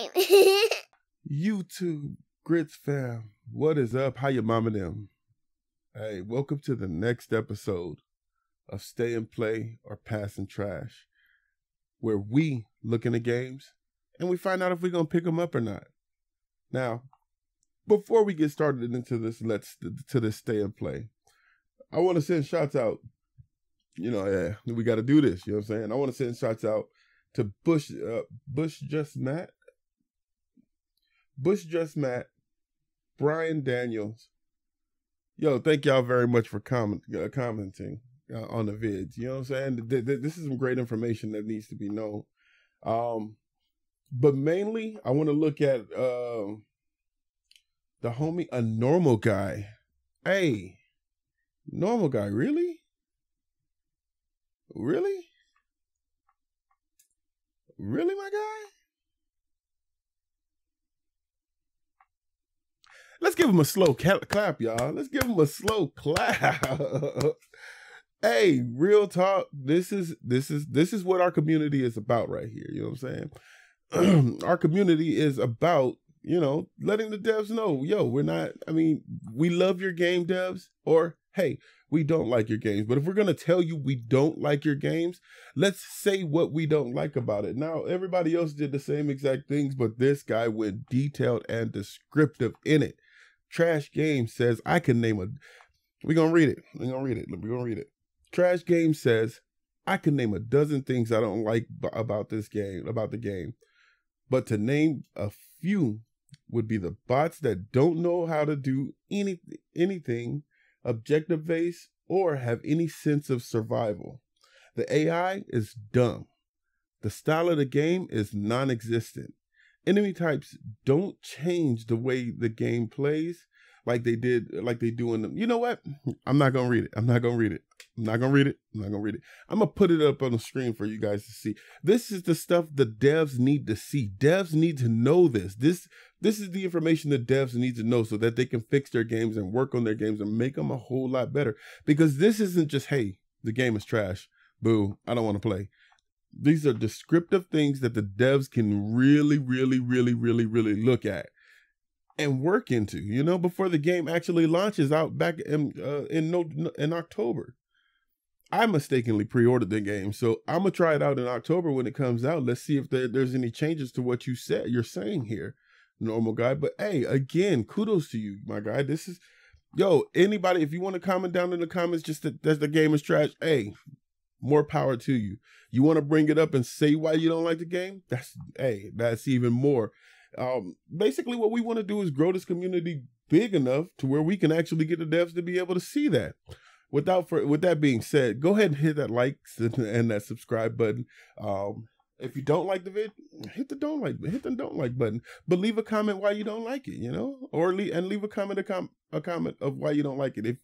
name. YouTube Grits fam, what is up? How your mama them? Hey, welcome to the next episode of Stay and Play or Pass and Trash, where we look into games and we find out if we're going to pick them up or not. Now, before we get started into this, to this Stay and Play, I want to send shouts out. You know, yeah, we got to do this. You know what I'm saying? I want to send shouts out to Bush Just Matt, Brian Daniels. Yo, thank y'all very much for commenting on the vids. You know what I'm saying? This is some great information that needs to be known. But mainly, I want to look at the homie, A Normal Guy. Hey, Normal Guy, really? Really? Really, my guy? Let's give him a slow clap, y'all. Let's give him a slow clap. Hey, real talk. This is what our community is about right here. You know what I'm saying? Our community is about, you know, letting the devs know, yo, we're not, I mean, we love your game, devs, or hey, we don't like your games. But if we're going to tell you we don't like your games, let's say what we don't like about it. Now, everybody else did the same exact things, but this guy went detailed and descriptive in it. Trash Game says, I can name a... We're going to read it. We're going to read it. We're going to read it. Trash Game says, I can name a dozen things I don't like about this game, about the game. But to name a few would be the bots that don't know how to do anything objective based or have any sense of survival. The AI is dumb. The style of the game is non-existent. Enemy types don't change the way the game plays like they do in them. You know what? I'm not gonna read it. I'm gonna put it up on the screen for you guys to see. This is the stuff the devs need to see. Devs need to know this. This is the information the devs need to know so that they can fix their games and work on their games and make them a whole lot better. Because this isn't just, hey, the game is trash. Boo, I don't want to play. These are descriptive things that the devs can really look at and work into, you know, before the game actually launches out back in October. I mistakenly pre-ordered the game, so I'm going to try it out in October when it comes out. Let's see if there's any changes to what you said, you're saying here. Normal Guy, but hey, again, kudos to you, my guy. This is, yo, anybody, if you want to comment down in the comments just that the game is trash, hey, more power to you. You want to bring it up and say why you don't like the game? That's, hey, that's even more. Basically, what we want to do is grow this community big enough to where we can actually get the devs to be able to see that. With that being said, go ahead and hit that like and that subscribe button. If you don't like the vid, hit the don't like button, but leave a comment why you don't like it, you know, or leave a comment of why you don't like it.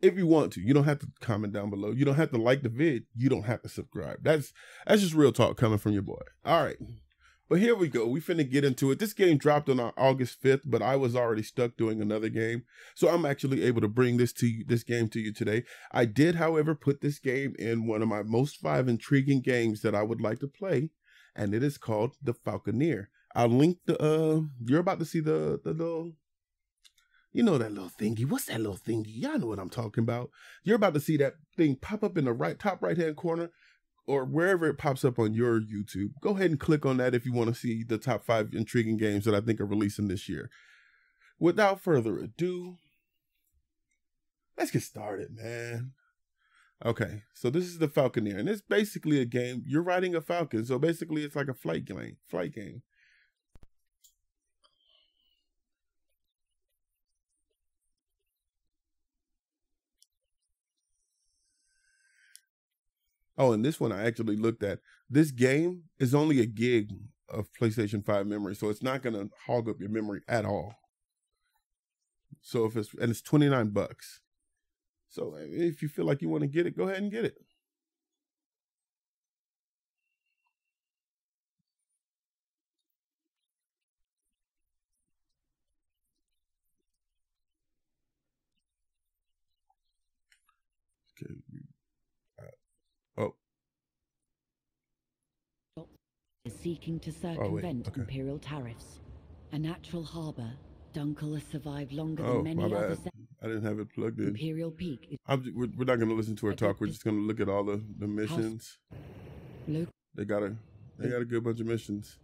If you want to, you don't have to comment down below. You don't have to like the vid. You don't have to subscribe. That's just real talk coming from your boy. All right. But here we go. We finna get into it. This game dropped on August 5th, but I was already stuck doing another game. So I'm actually able to bring this game to you today. I did, however, put this game in one of my most 5 intriguing games that I would like to play, and it is called The Falconeer. I'll link the you're about to see the little, you know, that little thingy. What's that little thingy? Y'all know what I'm talking about. You're about to see that thing pop up in the top right-hand corner, or wherever it pops up on your YouTube. Go ahead and click on that if you want to see the top 5 intriguing games that I think are releasing this year. Without further ado, let's get started, man. Okay, so this is The Falconeer, and it's basically a game. You're riding a falcon, so basically it's like a flight game. Oh, and this one I actually looked at. This game is only a gig of PlayStation 5 memory, so it's not going to hog up your memory at all. So it's $29. So if you feel like you want to get it, go ahead and get it. Okay. Oh. seeking to circumvent imperial tariffs. A natural harbour, Dunkel has survived longer than many others. I didn't have it plugged in. Imperial Peak is we're not going to listen to her talk. We're just going to look at all the missions. They got a good bunch of missions.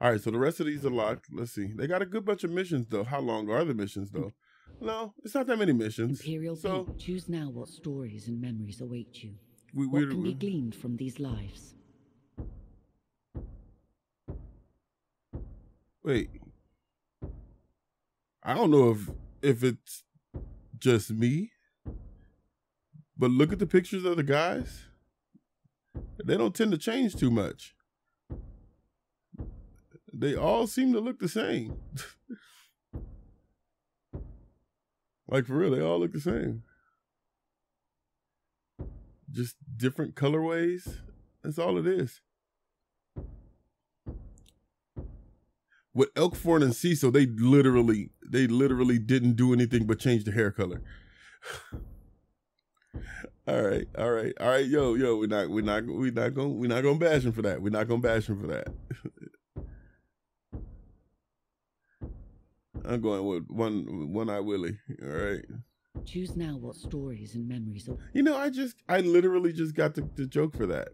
All right, so the rest of these are locked. Let's see. They got a good bunch of missions, though. How long are the missions, though? No, it's not that many missions. Imperial Peak, choose now what stories and memories await you. What can be gleaned from these lives? Wait. I don't know if it's just me, but look at the pictures of the guys. They don't tend to change too much. They all seem to look the same. Like, for real, they all look the same. Just different colorways. That's all it is. With Elkhorn and Cecil, they literally didn't do anything but change the hair color. All right. Yo, we're not gonna bash him for that. I'm going with one-eyed Willie. All right. Choose now what stories and memories of... You know, I literally just got the joke for that.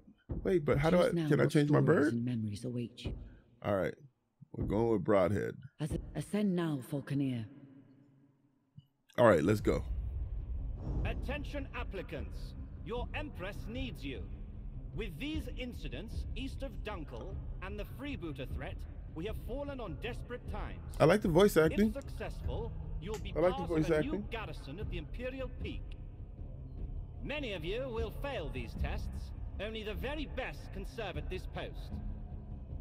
Wait, but how do I... Can I change my bird? And memories await you. All right. We're going with Broadhead. Ascend now, Falconeer. All right, let's go. Attention, applicants. Your Empress needs you. With these incidents, east of Dunkel and the freebooter threat, we have fallen on desperate times. I like the voice acting. If successful, you'll be part of a new garrison at the Imperial Peak. Many of you will fail these tests. Only the very best can serve at this post.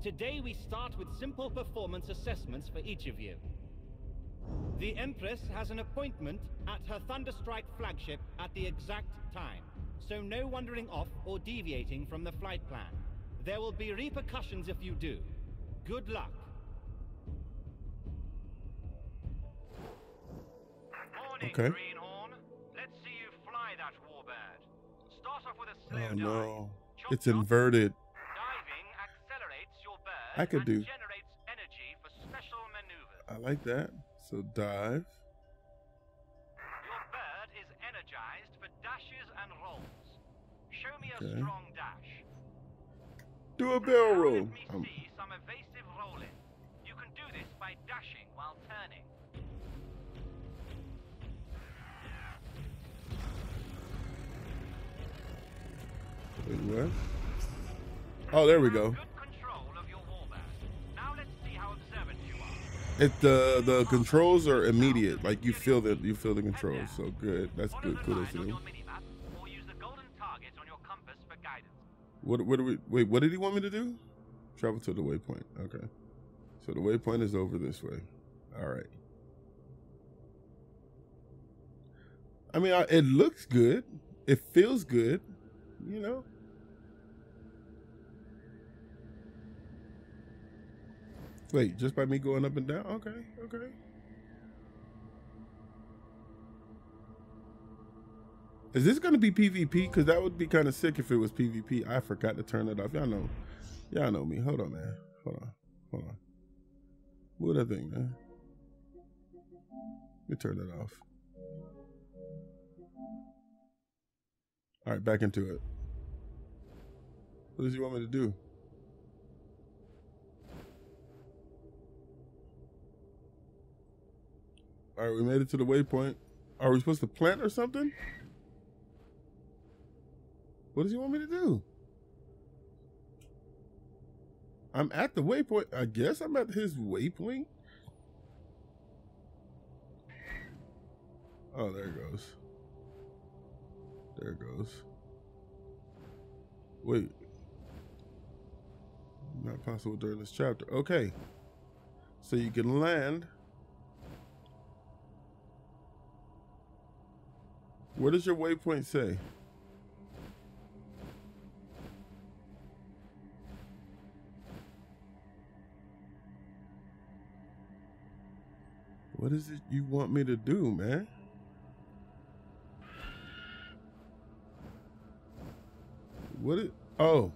Today we start with simple performance assessments for each of you. The Empress has an appointment at her Thunderstrike flagship at the exact time, so no wandering off or deviating from the flight plan. There will be repercussions if you do. Good luck. Morning, Greenhorn. Let's see you fly that warbird. Start off with a slow dive. No. It's inverted. Diving accelerates your bird and generates energy for special maneuvers. I like that. So dive. Your bird is energized for dashes and rolls. Show me a strong dash. Do a barrel roll. Some evasive rolling. You can do this by dashing while turning. Wait, what? Oh, there we go. Good control of your warbird. Now let's see how observant you are. The controls are immediate. Like, you feel the controls. So good. That's good. Kudos to you. What do we what did he want me to do? Travel to the waypoint. Okay. So the waypoint is over this way. All right. I mean, it looks good. It feels good, you know? Wait, just by me going up and down? Okay. Is this going to be PvP? Because that would be kind of sick if it was PvP. I forgot to turn it off. Y'all know me. Hold on, man. Hold on. Move that thing, man. You turn that off. All right, back into it. What does he want me to do? All right, we made it to the waypoint. Are we supposed to plant or something? What does he want me to do? I'm at the waypoint. I guess I'm at his waypoint. Oh, there it goes. Wait. Not possible during this chapter. Okay. So you can land. What does your waypoint say? What is it you want me to do, man? What is... Oh.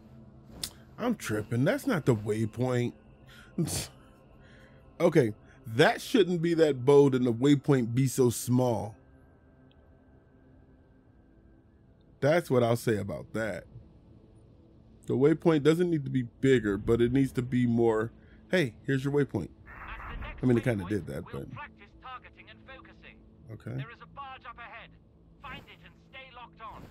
I'm tripping. That's not the waypoint. Okay, that shouldn't be that bold and the waypoint be so small. That's what I'll say about that. The waypoint doesn't need to be bigger, but it needs to be more, hey, here's your waypoint. I mean, it kind of did that, but... Okay. There is a barge up ahead. Find it and stay locked on.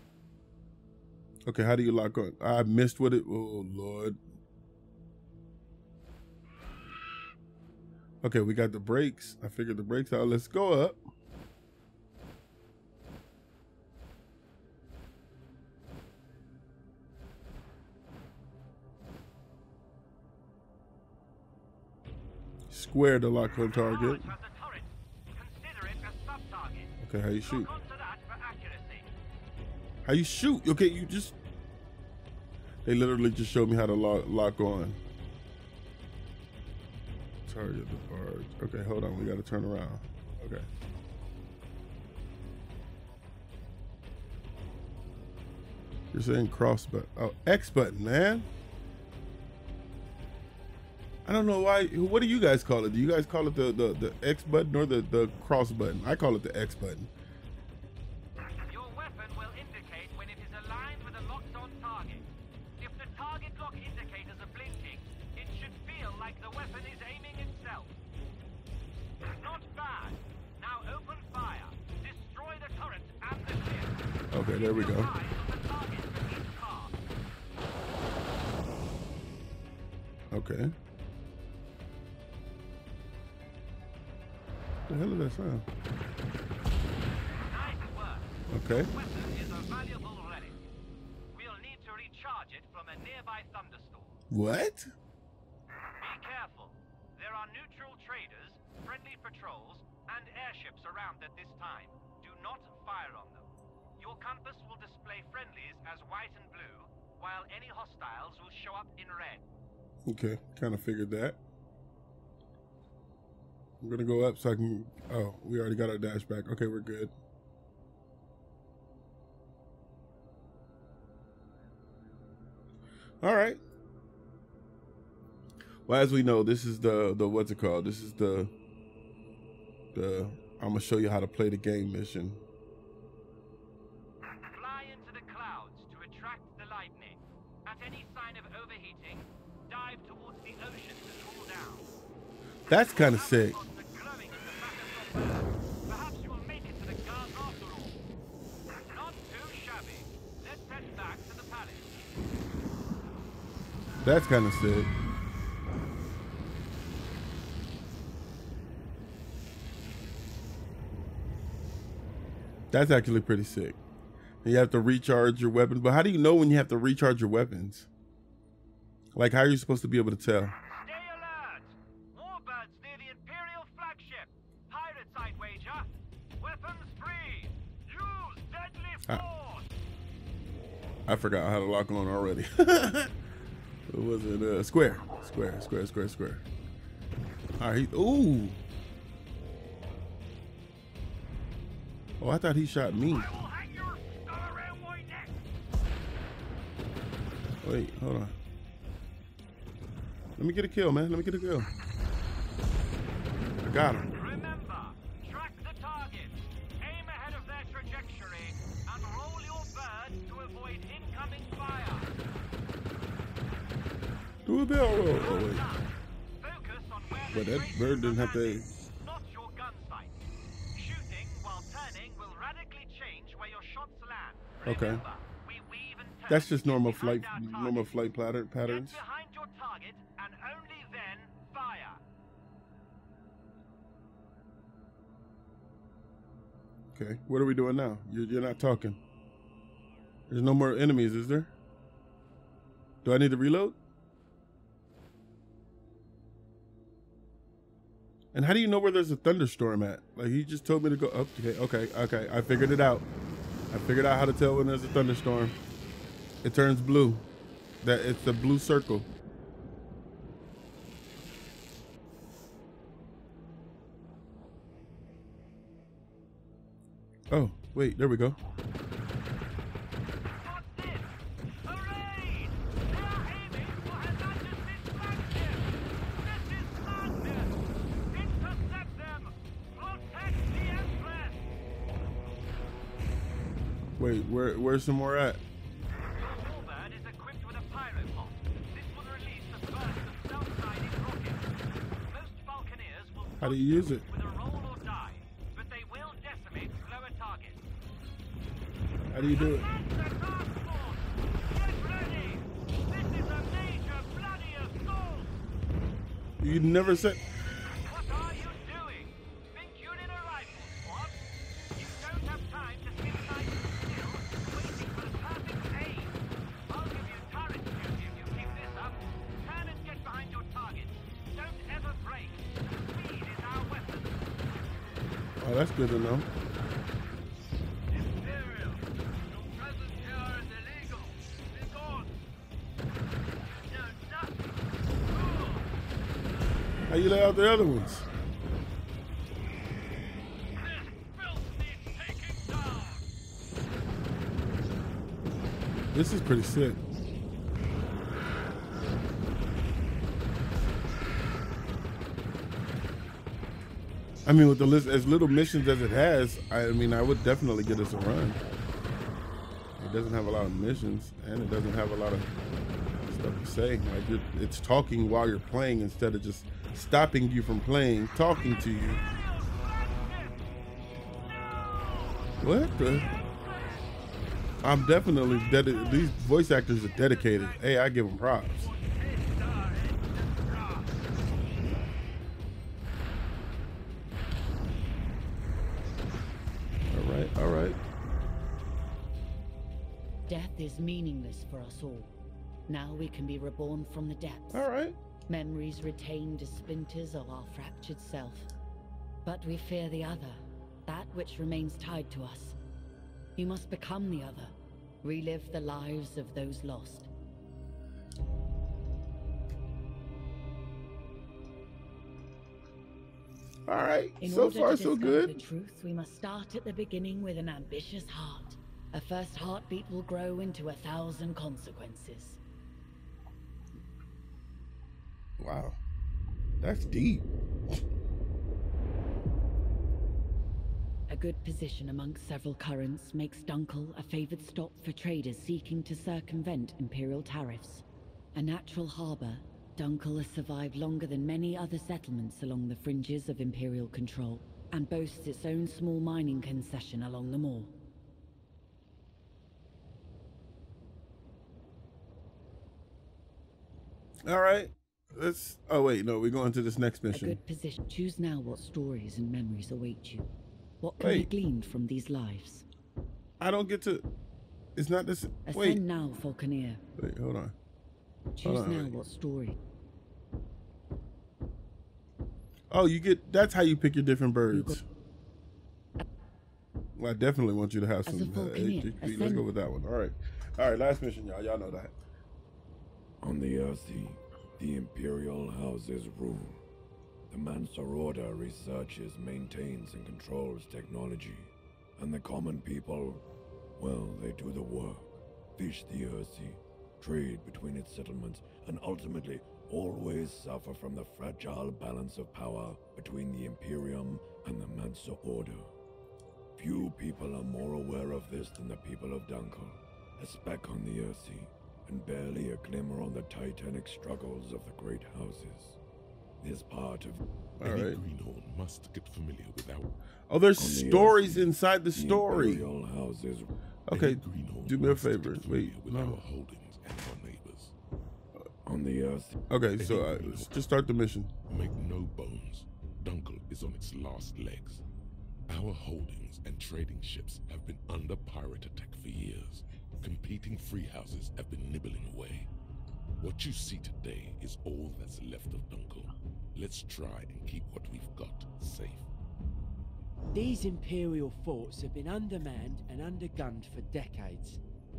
Okay, how do you lock on? I missed what it... Oh, Lord. Okay, we got the brakes. I figured the brakes out. Let's go up. Square to lock on target. Okay, how you shoot? How you shoot? Okay, you just... They literally just showed me how to lock on. Target the barge. Okay, hold on. We gotta turn around. Okay. You're saying cross button. Oh, X button, man. I don't know why. What do you guys call it? Do you guys call it the X button or the cross button? I call it the X button. Your weapon will indicate when it is aligned with a locked on target. If the target lock indicators are blinking, it should feel like the weapon is aiming itself. Not bad. Now open fire. Destroy the turret and the ship. Okay, there we go. Okay. The hell is that sound? Nice work. Okay. The weapon is a valuable relic. We'll need to recharge it from a nearby thunderstorm. What? Be careful. There are neutral traders, friendly patrols, and airships around at this time. Do not fire on them. Your compass will display friendlies as white and blue, while any hostiles will show up in red. Okay, kind of figured that. I'm gonna go up so I can, oh, we already got our dash back. Okay, we're good. All right. Well, as we know, this is the what's it called? This is the I'm gonna show you how to play the game mission. Fly into the clouds to attract the lightning. At any sign of overheating, dive towards the ocean to cool down. That's kind of sick. Perhaps you will make it to the guard after all. Not too shabby. Let's head back to the palace. That's kind of sick. That's actually pretty sick. You have to recharge your weapon, but how do you know when you have to recharge your weapons? Like, how are you supposed to be able to tell? I forgot how to lock on already. It wasn't square. All right. Ooh. Oh, I thought he shot me. Wait, hold on. Let me get a kill, man. Let me get a kill. I got him. Do a bell roll. Oh, wait. But that bird didn't have to. Not your gun sight. Shooting while turning will radically change where your shots land. Okay. That's just normal flight patterns. Get behind your target and only then fire. Okay, what are we doing now? You're not talking. There's no more enemies, is there? Do I need to reload? And how do you know where there's a thunderstorm at? Like, he just told me to go up. Okay. I figured it out. I figured out how to tell when there's a thunderstorm. It turns blue. That it's the blue circle. Oh, wait, there we go. Wait, where's some more at? How do you use it? With a roll or die, but they will decimate slower targets. How do you do it? You never said. What are you doing? Think you need a rifle, squad? You don't have time to sit tight still, waiting for the perfect aim. I'll give you turret duty if you keep this up. Turn and get behind your target. Don't ever break. Speed is our weapon. Oh, that's good to know. How you lay out the other ones? This is pretty sick. I mean, with the list as little missions as it has, I mean, I would definitely get us a run. It doesn't have a lot of missions, and it doesn't have a lot of stuff to say. Like it's talking while you're playing instead of just stopping you from playing, talking to you. What the? I'm definitely dedicated. These voice actors are dedicated. Hey, I give them props. All right, all right. Death is meaningless for us all. Now we can be reborn from the depths. All right. Memories retained as splinters of our fractured self. But we fear the other, that which remains tied to us. You must become the other, relive the lives of those lost. All right, so far so good. In order to discover the truth, we must start at the beginning with an ambitious heart. A first heartbeat will grow into 1,000 consequences. Wow, that's deep. A good position amongst several currents makes Dunkel a favored stop for traders seeking to circumvent imperial tariffs. A natural harbor, Dunkel has survived longer than many other settlements along the fringes of imperial control, and boasts its own small mining concession along the moor. All right. Let's. Oh wait, no. We're going to this next mission. A good position. Choose now what stories and memories await you. What can be gleaned from these lives? I don't get to. It's not this. Ascend now, Falconeer. Wait, hold on. Choose now what story. Oh, you get. That's how you pick your different birds. Well, I definitely want you to have some. Let's go with that one. All right. All right. Last mission, y'all. Y'all know that. On the Earthsea, the Imperial Houses rule. The Mansur Order researches, maintains, and controls technology. And the common people, well, they do the work. Fish the Earthsea, trade between its settlements, and ultimately always suffer from the fragile balance of power between the Imperium and the Mansur Order. Few people are more aware of this than the people of Dunkel, a speck on the Earthsea. And barely a glimmer on the titanic struggles of the great houses. This part of any greenhorn must get familiar with our. Oh, there's stories inside the story. Okay, do me a favor. Wait, our holdings and our neighbors. On the Earth. Okay, so just start the mission. Make no bones. Dunkel is on its last legs. Our holdings and trading ships have been under pirate attack for years. Competing free houses have been nibbling away. What you see today is all that's left of Dunkel. Let's try and keep what we've got safe. These Imperial forts have been undermanned and undergunned for decades.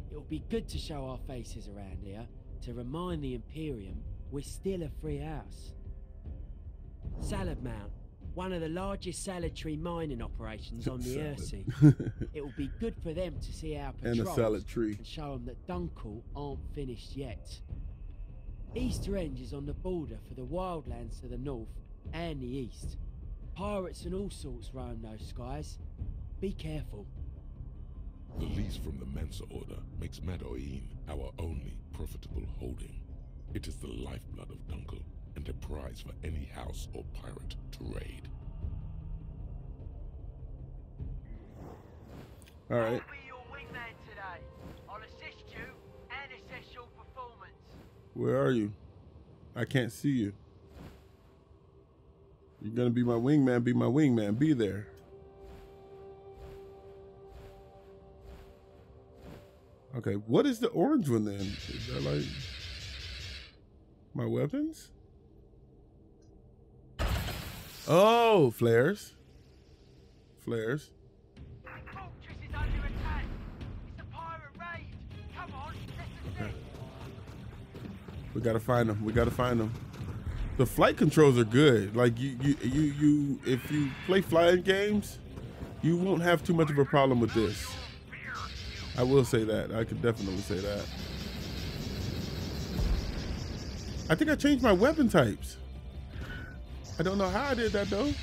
It'll be good to show our faces around here, to remind the Imperium we're still a free house. Salad Mount. One of the largest salutary mining operations on the Earthsea. It will be good for them to see our patrols and show them that Dunkel aren't finished yet. Easterhenge is on the border for the wildlands to the north and the east. Pirates and all sorts roam those skies. Be careful. Release from the Mensa Order makes Medoin our only profitable holding. It is the lifeblood of Dunkel and a prize for any house or pirate to raid. All right. I'll be your wingman today. I'll assist you and assess your performance. Where are you? I can't see you. You're gonna be my wingman. Be my wingman. Be there. Okay, what is the orange one then? Is that like my weapons? Oh, flares. Flares. Fortress is under attack. It's a pirate raid. Come on, let's assist. We gotta find them. We gotta find them. The flight controls are good. Like you if you play flying games, you won't have too much of a problem with this. I will say that. I could definitely say that. I think I changed my weapon types. I don't know how I did that though.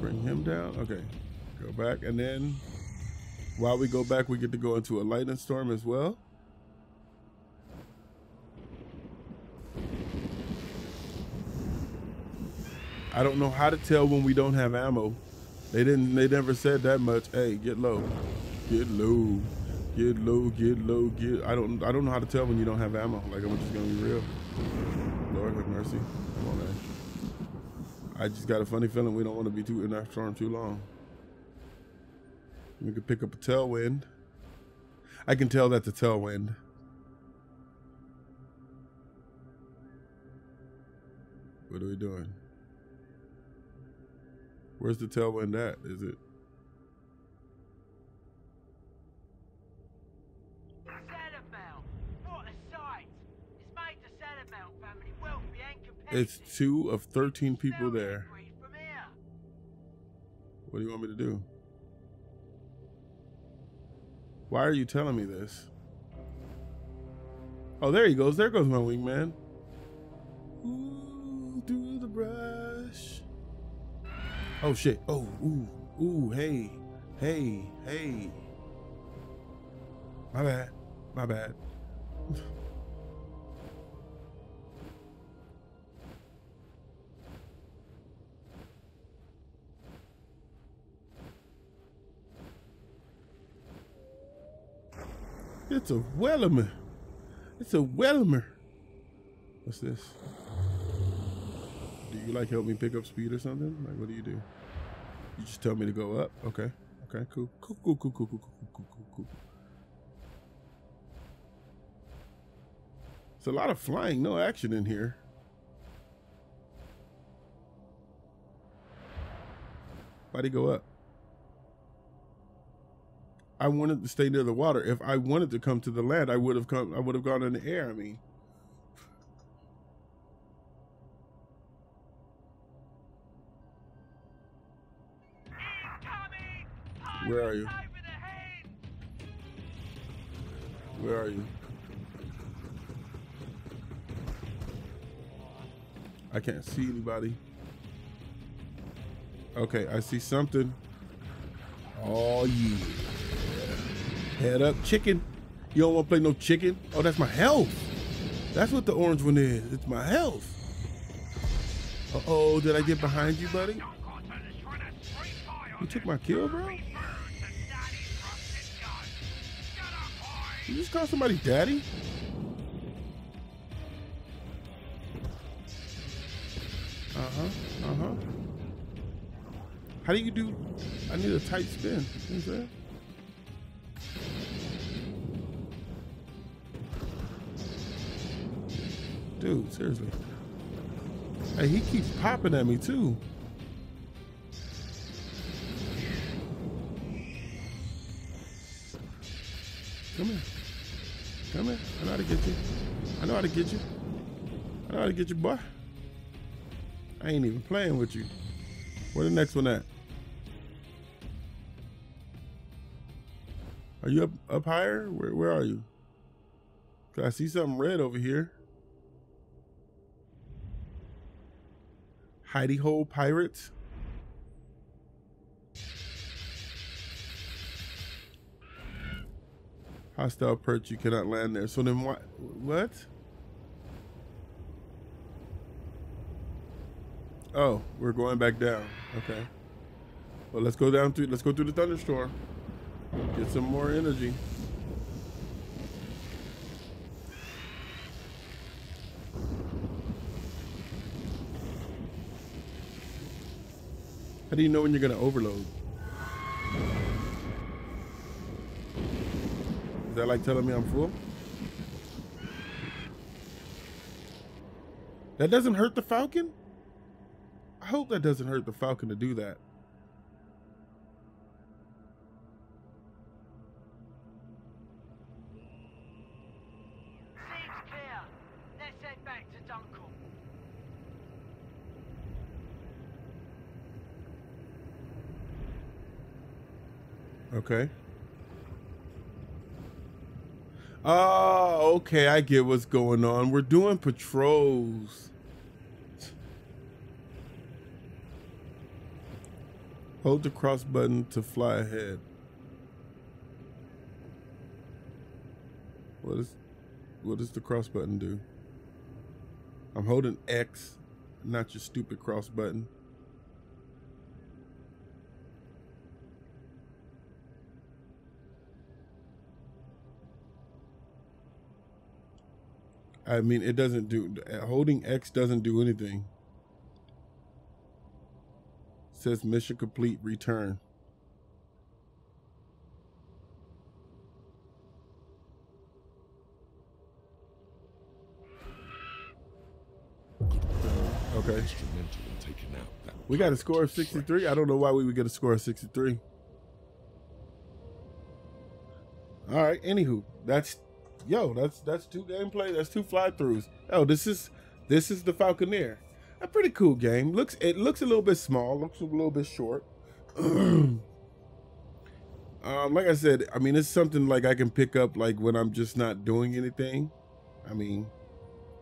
Bring him down. Okay. Go back. And then while we go back, we get to go into a lightning storm as well. I don't know how to tell when we don't have ammo. They never said that much. Hey, get low. Get low. Get low. Get low. Get I don't know how to tell when you don't have ammo. Like I'm just gonna be real. Lord have mercy. Come on, man. I just got a funny feeling we don't want to be in that storm too long. We could pick up a tailwind. I can tell that's a tailwind. What are we doing? Where's the tailwind at? Is it? What a sight! It's made the Saddamount family wealthy and competitive. It's 2 of 13 people there. What do you want me to do? Why are you telling me this? Oh, there he goes. There goes my wingman. Ooh, through the brush. Oh shit. Oh, ooh, ooh, hey, hey, hey. My bad. My bad. It's a Wellimer. It's a Wellimer. What's this? Do you like help me pick up speed or something? Like what do? You just tell me to go up? Okay. Okay, cool. Cool, cool, cool, cool, cool, cool, cool, cool, cool. It's a lot of flying, no action in here. Why'd he go up? I wanted to stay near the water. If I wanted to come to the land, I would have gone in the air, I mean. Where are you? Where are you? I can't see anybody. Okay, I see something. Oh yeah. Head up, chicken. You don't want to play no chicken? Oh, that's my health. That's what the orange one is. It's my health. Uh-oh, did I get behind you, buddy? You took my kill, bro? You just call somebody daddy? Uh-huh, uh-huh. How do you do? I need a tight spin. What is that? Dude, seriously. Hey, he keeps popping at me too. Come here. Come here. I know how to get you. I know how to get you. I know how to get you, boy. I ain't even playing with you. Where the next one at? Are you up higher? Where are you? 'Cause I see something red over here. hidey hole pirate. Hostile perch, you cannot land there. So then what? Oh, we're going back down. Okay. Well, let's go down through, let's go through the thunderstorm. Get some more energy. How do you know when you're gonna overload? Is that like telling me I'm full? That doesn't hurt the Falcon? I hope that doesn't hurt the Falcon to do that. Seats clear. Let's head back to Dunkel. Okay. Oh, okay, I get what's going on. We're doing patrols. Hold the cross button to fly ahead. What does the cross button do? I'm holding X, not your stupid cross button. I mean, it doesn't do, holding X doesn't do anything. It says mission complete, return. Okay. We got a score of 63. I don't know why we would get a score of 63. All right, anywho, that's, yo, that's two gameplay, that's two fly-throughs. Oh, this is the Falconeer. A pretty cool game. It looks a little bit small, looks a little bit short. Like I said, I mean, it's something like I can pick up like when I'm just not doing anything. I mean,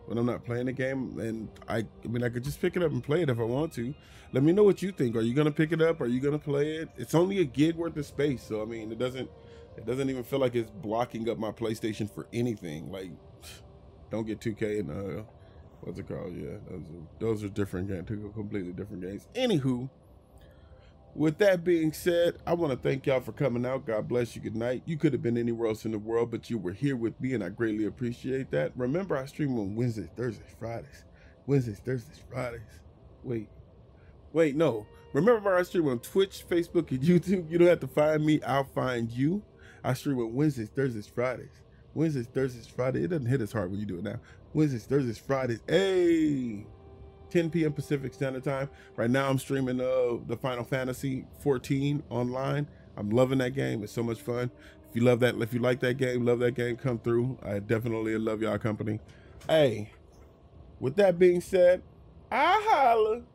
when I'm not playing the game, and I mean I could just pick it up and play it if I want to. Let me know what you think. Are you gonna pick it up? Are you gonna play it? It's only a gig worth of space, so I mean it doesn't even feel like it's blocking up my PlayStation for anything. Like, don't get 2K and what's it called? Yeah, those are different games, two completely different games. Anywho, with that being said, I want to thank y'all for coming out. God bless you. Good night. You could have been anywhere else in the world, but you were here with me, and I greatly appreciate that. Remember, I stream on Wednesdays, Thursdays, Fridays. Wednesdays, Thursdays, Fridays. Wait, no. Remember, I stream on Twitch, Facebook, and YouTube. You don't have to find me. I'll find you. I stream on Wednesdays, Thursdays, Fridays. Wednesdays, Thursdays, Fridays. It doesn't hit as hard when you do it now. Wednesdays, Thursdays, Fridays. Hey, 10 p.m. Pacific Standard Time. Right now I'm streaming the Final Fantasy 14 online. I'm loving that game. It's so much fun. If you love that, if you like that game, come through. I definitely love y'all company. Hey, with that being said, I holla.